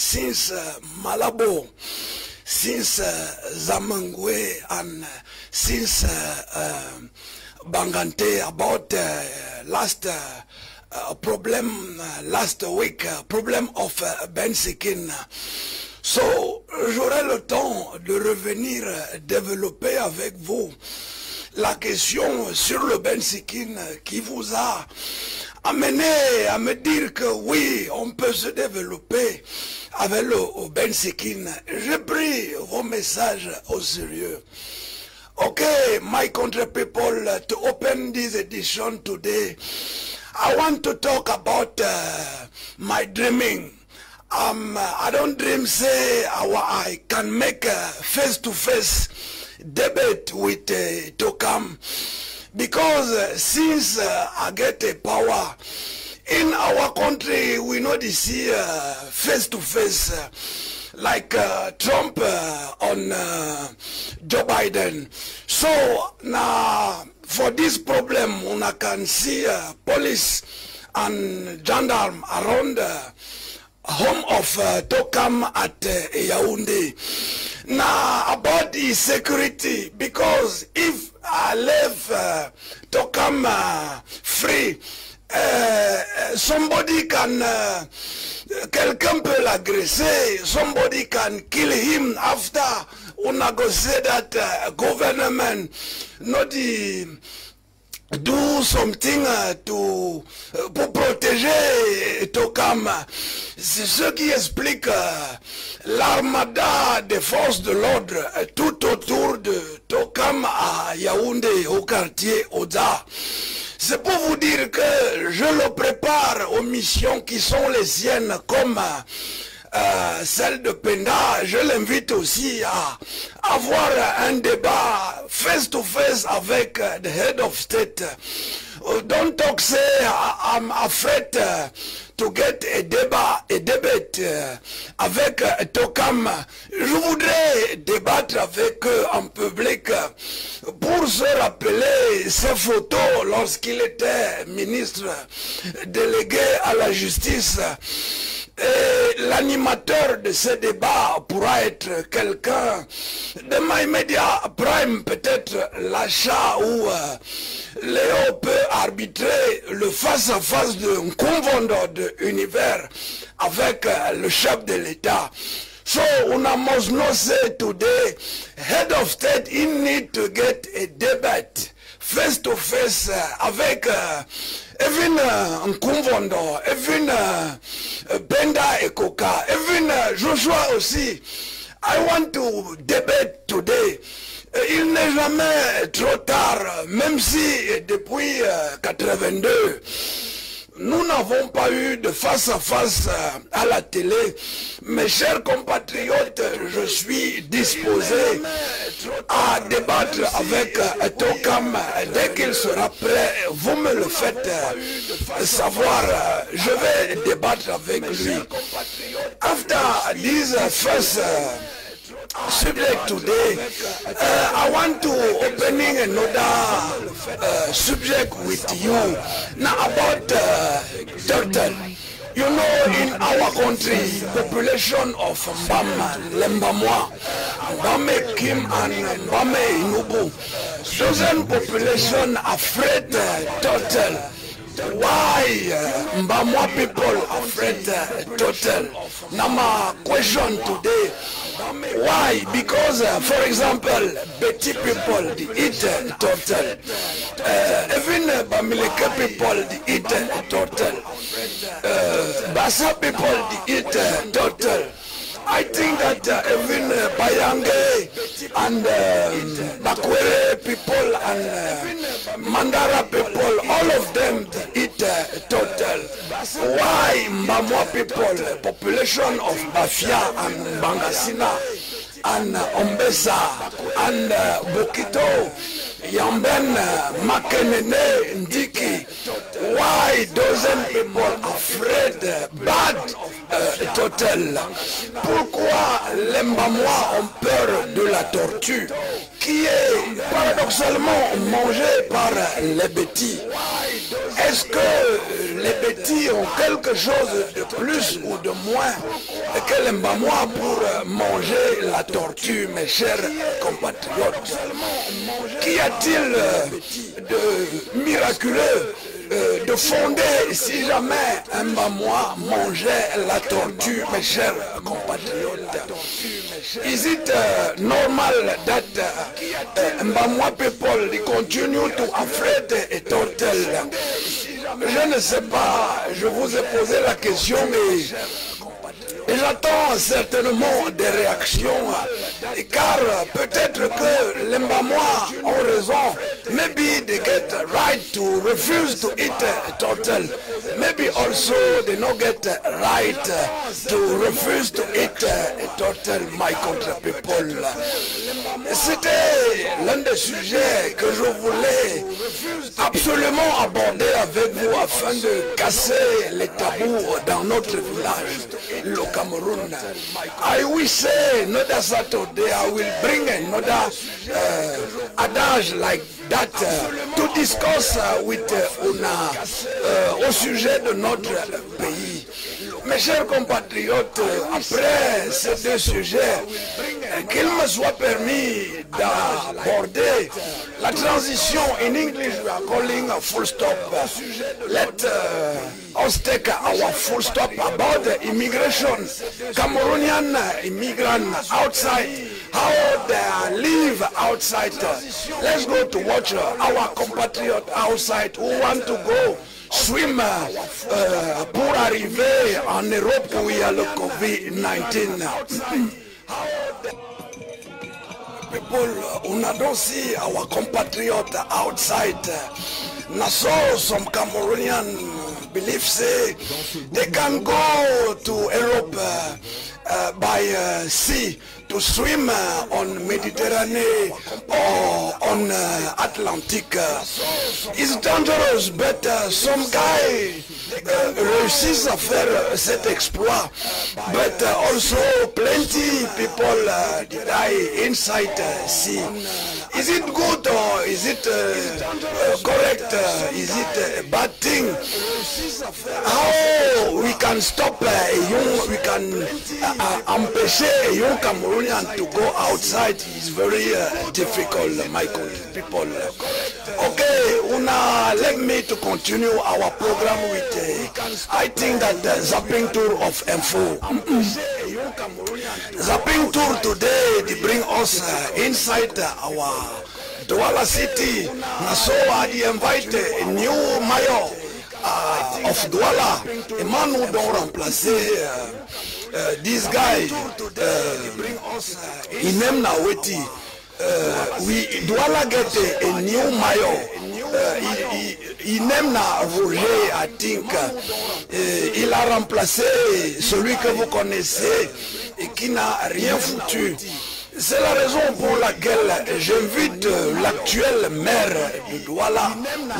Since Malabo, since Zamangwe, and since Bangante, about last week, problem of Ben Sikin. So, j'aurai le temps de revenir développer avec vous la question sur le Ben Sikin qui vous a amené à me dire que oui, on peut se développer avec le Ben Sikin. J'ai pris vos messages au sérieux. Okay, my country people, to open this edition today, I want to talk about my dreaming. I don't dream, say, I can make a face-to-face debate with Tokam. Because since I get a power, in our country, we know this here face-to-face, like Trump on Joe Biden. So, now, for this problem, we can see police and gendarme around home of Tokam at Yaounde. Now, about the security, because if I leave Tokam free, somebody can, quelqu'un peut l'agresser, somebody can kill him after unagose that government, not the do something to pour protéger Tokam. C'est ce qui explique l'armada des forces de l'ordre tout autour de Tokam à Yaoundé, au quartier Oda. C'est pour vous dire que je le prépare aux missions qui sont les siennes, comme celle de Penda. Je l'invite aussi à avoir un débat face-to-face avec the head of state. Don't talk, say, I'm afraid to get a debate avec Tokam. Je voudrais débattre avec eux en public pour se rappeler ses photos lorsqu'il était ministre délégué à la justice. Et l'animateur de ce débat pourra être quelqu'un de My Media Prime, peut-être l'achat où Léo peut arbitrer le face-à-face de Nkumwando de l'univers avec le chef de l'État. So, una must not say today, head of state, he need to get a debate face-to-face avec Evine Nkumwando, Evine Benda et Koka, Evine Joshua aussi. I want to debate today. Il n'est jamais trop tard, même si depuis 82, nous n'avons pas eu de face-à-face à la télé. Mes chers compatriotes, je suis disposé à débattre avec Tokam. Dès qu'il sera prêt, vous me le faites savoir. Je vais débattre avec lui. After this first subject today, I want to opening another subject with you now about turtle. You know, in our country, population of Mbam, Lembamwa, Mbamme Kim and Mbamme Inubu, chosen population afraid turtle. Why Mbamwa people afraid turtle? Now my question today, why? Because for example, Betty people they eat turtle, even Bamileke people they eat turtle, Basa people they eat turtle. I think that even Bayange and Bakwere people and Mandara people, all of them eat total. Why Mbamwa people, population of Bafia and Bangasina and Ombesa and Bukito, Yamben, Makenene, Ndiki, why dozen people afraid bad total? Pourquoi les Mbamwa ont peur de la tortue qui est paradoxalement mangée par les Bétis? Est-ce que les Bétis ont quelque chose de plus ou de moins que les Mbamwa pour manger la tortue, mes chers compatriotes? Qu'y a-t-il de miraculeux de fonder si jamais un Mbamwa mangeait la tortue, mes chers compatriotes? Is it normal that Mbamwa people continue to afraid a turtle? Je ne sais pas, je vous ai posé la question, mais j'attends certainement des réactions, car peut-être que les Mbamwa ont raison. Maybe they get right to refuse to eat a turtle. Maybe also they not get right to refuse to eat a turtle, my country people. C'était l'un des sujets que je voulais absolument aborder avec vous afin de casser les tabous dans notre village, le Cameroun. I will say another Saturday, I will bring another adage like that to discuss with Oda au sujet de notre pays. Mes chers compatriotes, après ces deux sujets, qu'il me soit permis d'aborder la transition. In English, we are calling a full stop. Let us take our full stop about immigration. Cameroonian immigrants outside, how they live outside. Let's go to watch our compatriots outside who want to go swim pour arriver en Europe où il y a le COVID-19. People, we don't see our compatriots outside. Now, some Cameroonian believe say they can go to Europe by sea, to swim on Mediterranean or on Atlantic. It's dangerous, but some guy réussissent à faire cet exploit. But also plenty people die inside sea. Is it good or is it correct? Is it a bad thing? How we can stop young, we can empêcher a young Cameroonian to go outside is very difficult, my people. Okay, Una, let me to continue our program with I think that the zapping tour of info. Zapping tour today, they bring us inside our Douala city. Nasoa, they invite a new mayor of Douala, a man who don't remplacer this guy. He named Naweti. We Douala get a new mayor. Il n'aime pas Roger, I think. Il a remplacé celui que vous connaissez et qui n'a rien foutu. C'est la raison pour laquelle j'invite l'actuel maire de Douala,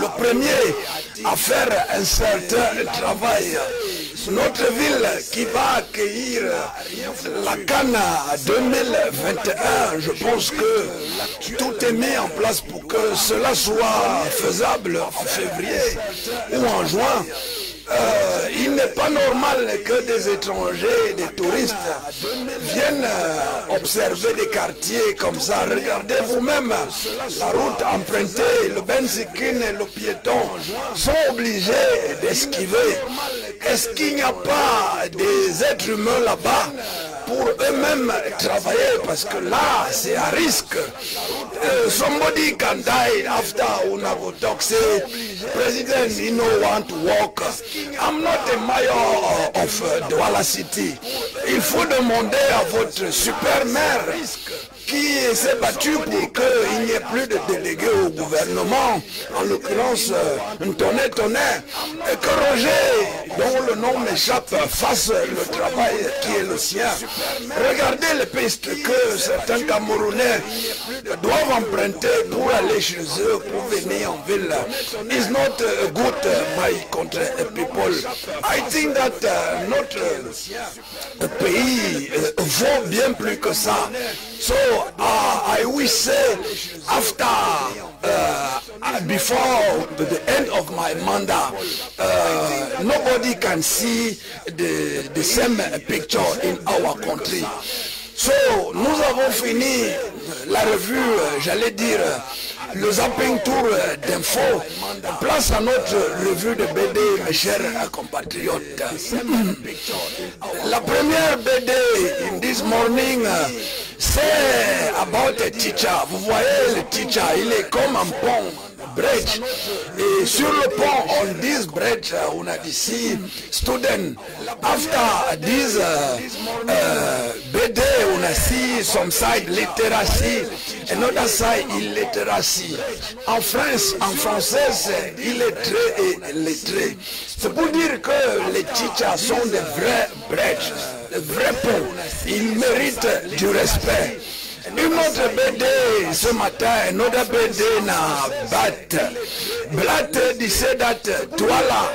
le premier, à faire un certain travail. Notre ville qui va accueillir la CAN 2021, je pense que tout est mis en place pour que cela soit faisable en février ou en juin. Il n'est pas normal que des étrangers, des touristes viennent observer des quartiers comme ça. Regardez vous-même la route empruntée, le Ben Sikin et le piéton sont obligés d'esquiver. Est-ce qu'il n'y a pas des êtres humains là-bas pour eux-mêmes travailler, parce que là, c'est à risque. Somebody can die after Unagotok. Say, President, you know, want to walk. I'm not a mayor of Douala City. Il faut demander à votre super maire qui s'est battu pour qu'il n'y ait plus de délégués au gouvernement, en l'occurrence Tonnet, et que Roger, dont le nom m'échappe, fasse le travail qui est le sien. Regardez les pistes que certains Camerounais doivent emprunter pour aller chez eux, pour venir en ville. It's not good, my country people. I think that notre pays vaut bien plus que ça. So, I wish after, before the end of my mandate, nobody can see the same picture in our country. So, nous avons fini la revue, j'allais dire, le zapping tour d'info. Place à notre revue de BD, mes chers compatriotes. La première BD in this morning, c'est about a teacher. Vous voyez le teacher, il est comme un pont, bridge. Et sur le pont, on dit bridge, on a ici student. After this BD, on a see some side literacy, another side illiteracy. En France, en français, c'est illettré et lettré. C'est pour dire que les teachers sont des vrais bridges. Le vrai pont, il mérite du respect. Une autre BD ce matin, une autre BD na Bat. Blatt disait date, toi là,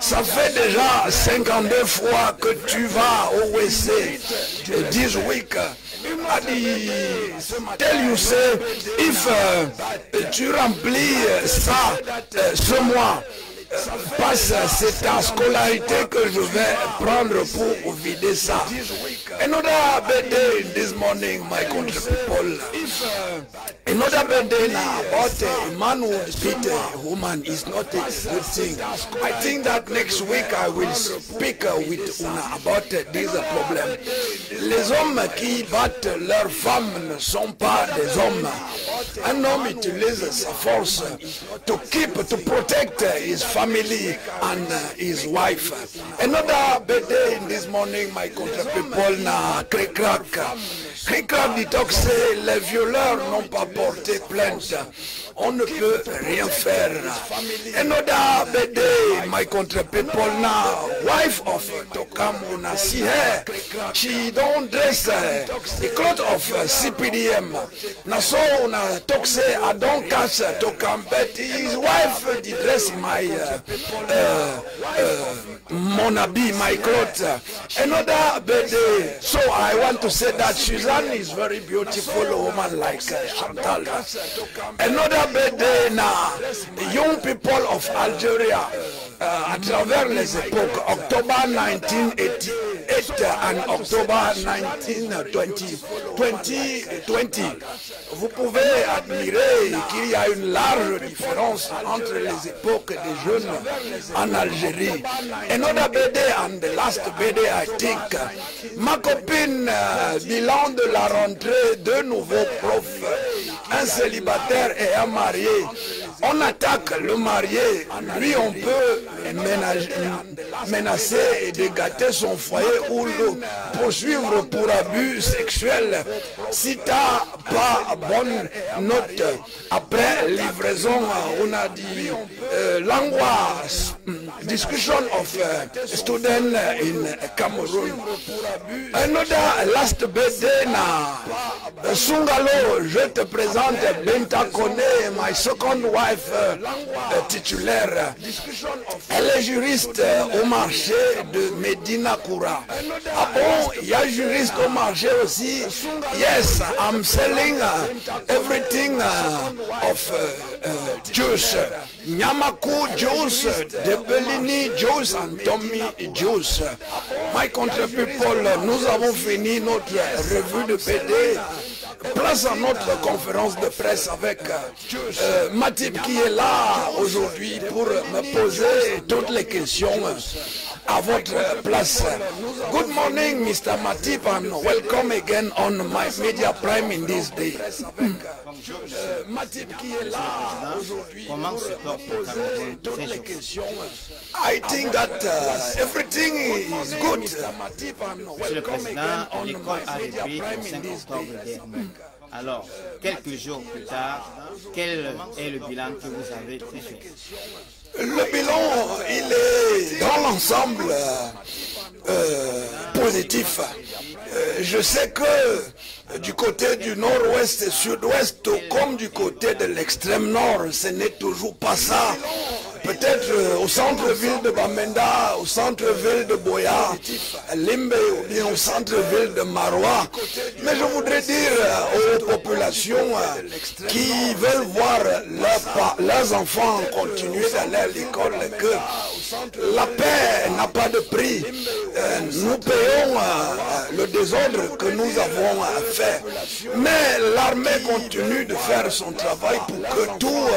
ça fait déjà 52 fois que tu vas au WC, 10 week. Tel you say, if tu remplis ça ce mois, passe c'est ta scolarité que je vais prendre pour vider ça. Another birthday this morning, my country people. Another birthday now, but a man who beat a woman is not a good thing. I think that next week I will speak with Una about this problem. Les hommes qui battent leurs femmes ne sont pas des hommes. Un homme utilise sa force to keep, to protect his family. Family and his wife. Another birthday in this morning, my country people, na Krikrak. Krikrak dit que les violeurs n'ont pas porté plainte. On ne peut rien faire. Another birthday, my country people, na wife of Tokam, na see her. She don't dress the cloth of CPDM. Na so na toxe I don't catch Tokam, but his wife did dress in my mon habit, my clothes. Another birthday. So I want to say that Suzanne is very beautiful woman like Chantal. Another birthday now. Young people of Algeria, à travers les époques, October 1988 and October 2020. Vous pouvez admirer qu'il y a une large différence entre les époques des jeunes en Algérie. Another BD and the last BD, I think. Ma copine, bilan de la rentrée, deux nouveaux profs, un célibataire et un marié. On attaque le marié, lui on peut menacer et dégater son foyer ou le poursuivre pour abus sexuels. Si t'as pas bonne note après livraison, on a dit language discussion of student in Cameroon. Another last birthday na Sungalo, je te présente Benta Kone, my second wife titulaire. Elle est juriste au marché de Medina Koura. Ah bon, il y a juriste au marché aussi. Yes, I'm selling everything of juice. Nyamaku juice, Debellini juice and Tommy juice. My country people, nous avons fini notre revue de BD. Place à notre conférence de presse avec Matip qui est là aujourd'hui pour me poser toutes les questions à votre place. Good morning, Mr. Matip, and welcome again on My Media Prime in this day. Matip qui est là aujourd'hui pour poser toutes les questions. I think that everything is good. Monsieur le Président, l'école a repris le 5 octobre dernier. Alors, quelques jours plus tard, quel est le bilan que vous avez fait? Le bilan, il est dans l'ensemble positif. Je sais que du côté du nord-ouest et sud-ouest, comme du côté de l'extrême nord, ce n'est toujours pas ça. Peut-être au centre-ville de Bamenda, au centre-ville de Boya, Limbe ou bien au centre-ville de Maroua. Mais je voudrais dire aux populations qui veulent voir leurs enfants continuer d'aller à l'école que la paix n'a pas de prix. Nous payons le désordre que nous avons fait. Mais l'armée continue de faire son travail pour que tout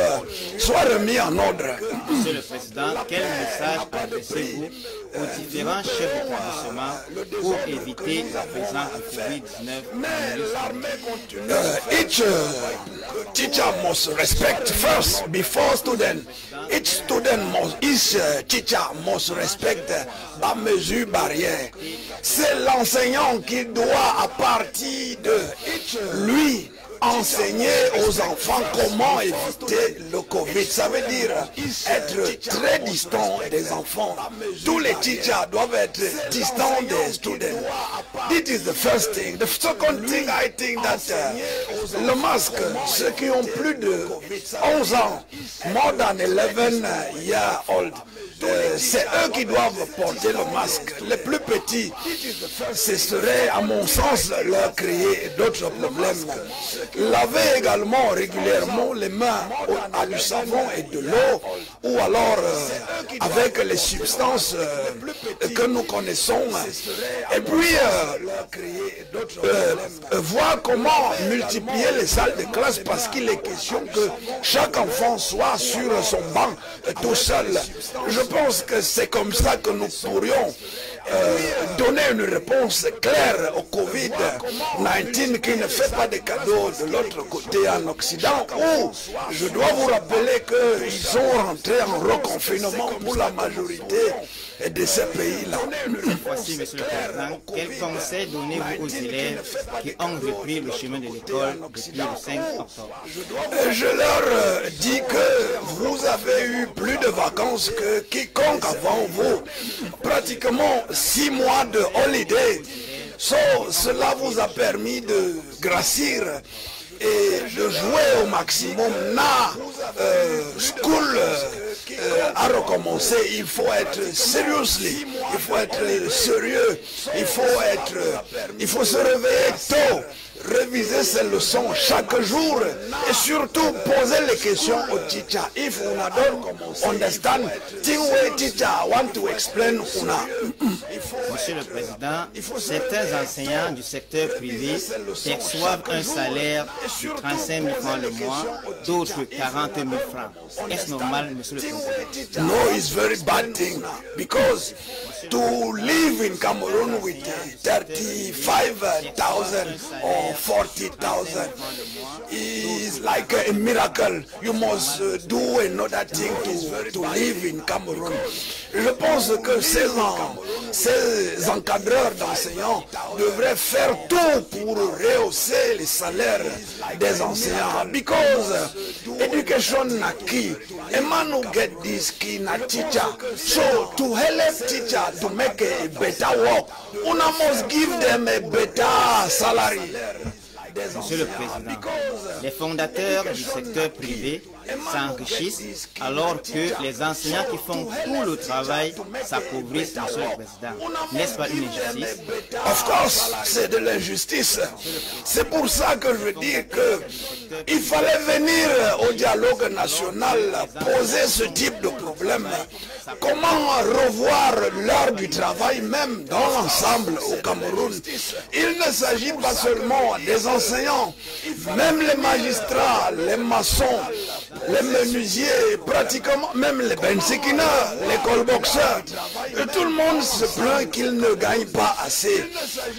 soit remis en ordre. Monsieur le Président, quel message adressez-vous aux différents chefs d'établissement pour éviter la présence de COVID-19? Each teacher must respect first before student. Each student must, each teacher must respect la mesure barrière. C'est l'enseignant qui doit, à partir de lui, enseigner aux enfants comment éviter le Covid. Ça veut dire être très distant des enfants. Tous les teachers doivent être distants des students. This is the first thing. The second thing, I think that le masque, ceux qui ont plus de 11 ans, more than 11 years old, c'est eux qui doivent porter le masque. Les plus petits, ce serait à mon sens leur créer d'autres problèmes. Laver également régulièrement les mains à du savon et de l'eau, ou alors avec les substances que nous connaissons. Et puis, voir comment multiplier les salles de classe, parce qu'il est question que chaque enfant soit sur son banc tout seul. Je pense que c'est comme ça que nous pourrions donner une réponse claire au Covid-19 qui ne fait pas de cadeaux de l'autre côté en Occident, où je dois vous rappeler qu'ils sont rentrés en reconfinement pour la majorité de ces pays-là. Voici, Monsieur le Président, quel conseil donnez-vous aux élèves qui ont repris le chemin de l'école depuis le 5 octobre? Je leur dis que vous avez eu plus de vacances que quiconque avant vous. Pratiquement 6 mois de holiday. Cela vous a permis de grassir et de jouer au maximum. Na school a recommencé. Il faut être seriously, il faut être sérieux, il faut se réveiller tôt. Réviser ces leçons chaque jour et surtout poser les questions aux teachers. If una don't understand, thing way teacher want to explain una. Monsieur le Président, certains enseignants du secteur privé perçoivent un salaire de 35 000 francs le mois, d'autres 40 000 francs. Est-ce normal, Monsieur le Président? No, it's very bad thing because to live in Cameroon with 35,000 or 40,000 is like a miracle. You must do another thing to live in Cameroon. Je pense que ces encadreurs d'enseignants devraient faire tout pour rehausser les salaires des enseignants. Because education na key. A man who get this key na teacher. So to help teacher to make a better work, una must give them a better salary. Monsieur le Président, les fondateurs du secteur privé s'enrichissent alors que les enseignants qui font tout le travail s'appauvrissent, Monsieur le Président. N'est-ce pas une injustice? Of course, c'est de l'injustice. C'est pour ça que je dis qu'il fallait venir au dialogue national poser ce type de problème. Comment revoir l'heure du travail même dans l'ensemble au Cameroun? Il ne s'agit pas seulement des enseignants, même les magistrats, les maçons, les menuisiers, pratiquement même les Ben Sikina, les colboxeurs, tout le monde se plaint qu'ils ne gagnent pas assez.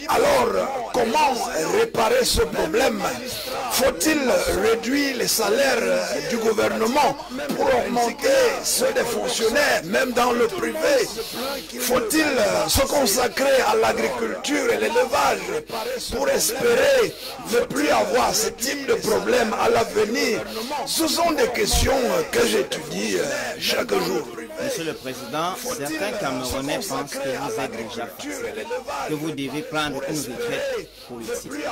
Alors, comment réparer ce problème? Faut-il réduire les salaires du gouvernement pour augmenter ceux des fonctionnaires, même dans le privé? Faut-il se consacrer à l'agriculture et l'élevage pour espérer ne plus avoir ce type de problème à l'avenir? Ce sont des questions que j'étudie chaque jour. Monsieur le Président, certains Camerounais pensent que vous êtes déjà fatigué, que vous devez prendre une retraite politique. It's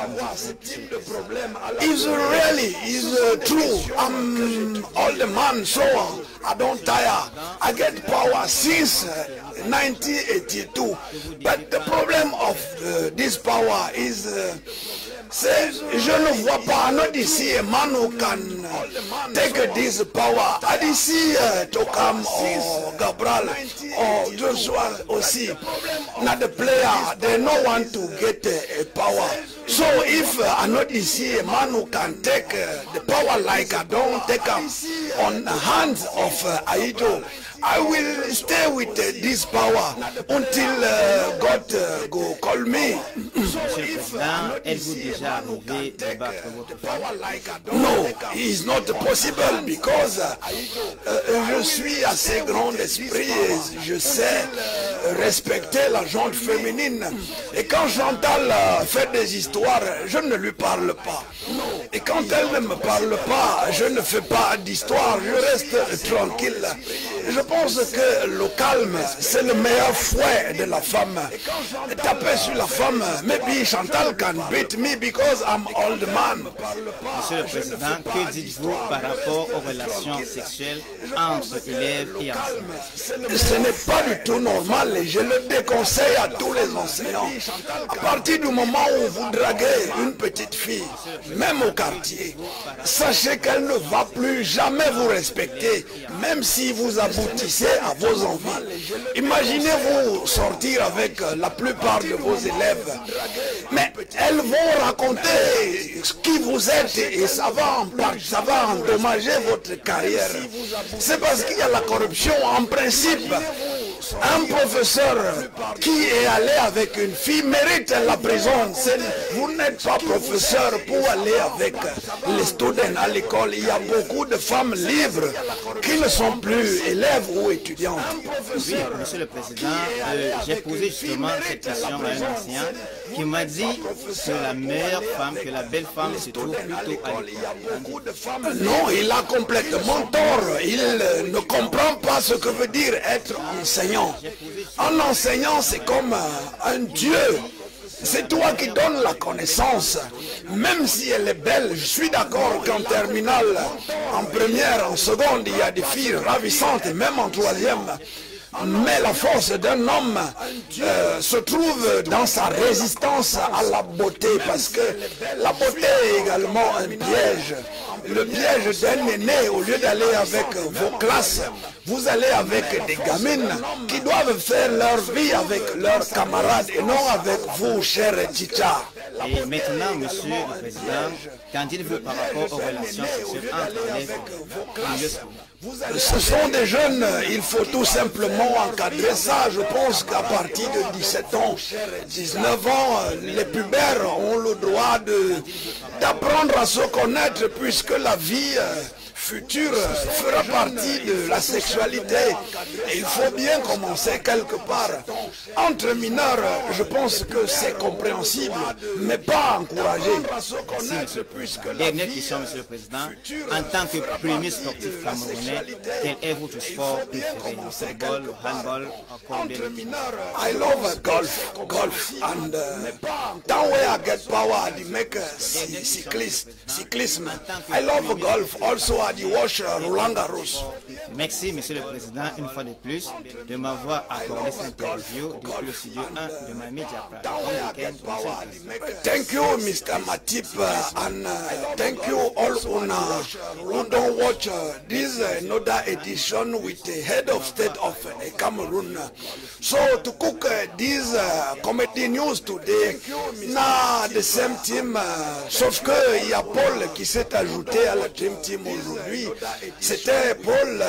true. I'm old man, so I don't tire. I get power since 1982. But the problem of this power is je ne vois pas, not this man who can take this power. I see Tokam or Gabriel or Joshua aussi. Not the player, they no one to get a power. So if I not see a man who can take the power like I don't take up on the hands of Aido, I will stay with this power until God go call me. No, it's not possible because je suis assez grand d'esprit et je sais respecter la gente féminine. Et quand Chantal fait des histoires, je ne lui parle pas. Et quand elle ne me parle pas, je ne fais pas d'histoire, je reste tranquille. Je pense que le calme, c'est le meilleur fouet de la femme. Taper sur la femme, maybe Chantal can beat me because I'm old man. Monsieur le Président, que dites-vous par rapport aux relations sexuelles entre élèves et enseignants? Ce n'est pas du tout normal et je le déconseille à tous les enseignants. À partir du moment où vous draguez une petite fille, même au quartier, sachez qu'elle ne va plus jamais vous respecter, même si vous aboutissez à vos envies. Imaginez-vous sortir avec la plupart de vos élèves, mais elles vont raconter qui vous êtes et ça va endommager votre carrière. C'est parce qu'il y a la corruption en principe. Un professeur qui est allé avec une fille mérite la prison. Vous n'êtes pas professeur pour aller avec les students à l'école. Il y a beaucoup de femmes libres qui ne sont plus élèves ou étudiantes. Oui, Monsieur le Président, j'ai posé justement cette question à un ancien qui m'a dit que la meilleure femme, que la belle femme se trouve plutôt à l'école. Non, il a complètement tort. Il ne comprend pas ce que veut dire être enseignant. Un enseignant, c'est comme un dieu. C'est toi qui donnes la connaissance, même si elle est belle. Je suis d'accord qu'en terminale, en première, en seconde, il y a des filles ravissantes et même en troisième. Mais la force d'un homme se trouve dans sa résistance à la beauté, parce que la beauté est également un piège. Le piège d'un aîné, au lieu d'aller avec vos classes, vous allez avec des gamines qui doivent faire leur vie avec leurs camarades et non avec vous, chers Tita. Et maintenant, Monsieur le Président, qu'en dites-vous par rapport aux relations sexuelles entre les jeunes? Ce sont des jeunes, il faut tout simplement encadrer ça. Je pense qu'à partir de 17 ans, 19 ans, les pubères ont le droit d'apprendre à se connaître, puisque la vie futur fera partie de la sexualité. Et il faut bien commencer quelque part. Entre mineurs, je pense que c'est compréhensible, mais pas encouragé. Dernière question, Monsieur le Président. En tant que premier sportif camerounais, quel est votre sport préféré? Football, handball, I love golf. Golf and down where I get power, I make cyclism. I love golf also. The washer Roland Garros. Merci, Monsieur le Président, une fois de plus, de m'avoir accordé cette interview depuis le studio 1 de My Media Prime. Thank you, Mr. Matip, and thank you all who don't watch this another edition with the head of state of Cameroon. So to cook this comedy news today, now the same team, sauf que il y a Paul qui s'est ajouté à la Dream Team aujourd'hui. C'était Paul,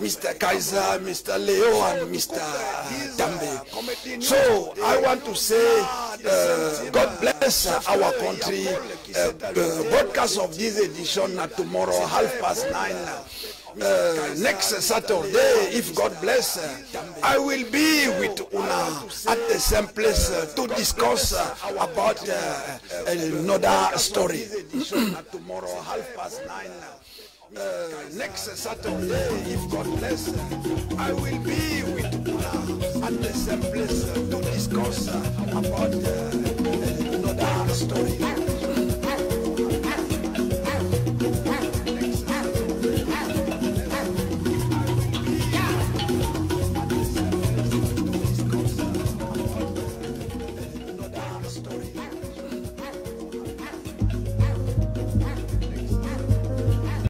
Mr. Kaiser, Mr. Leo, and Mr. Dambe. So I want to say God bless our country. The broadcast of this edition tomorrow, 9:30. Next Saturday, if God bless, I will be with Una at the same place to discuss about another story. Tomorrow, 9:30. Next Saturday, if God bless, I will be with Una at the same place to discuss about another story.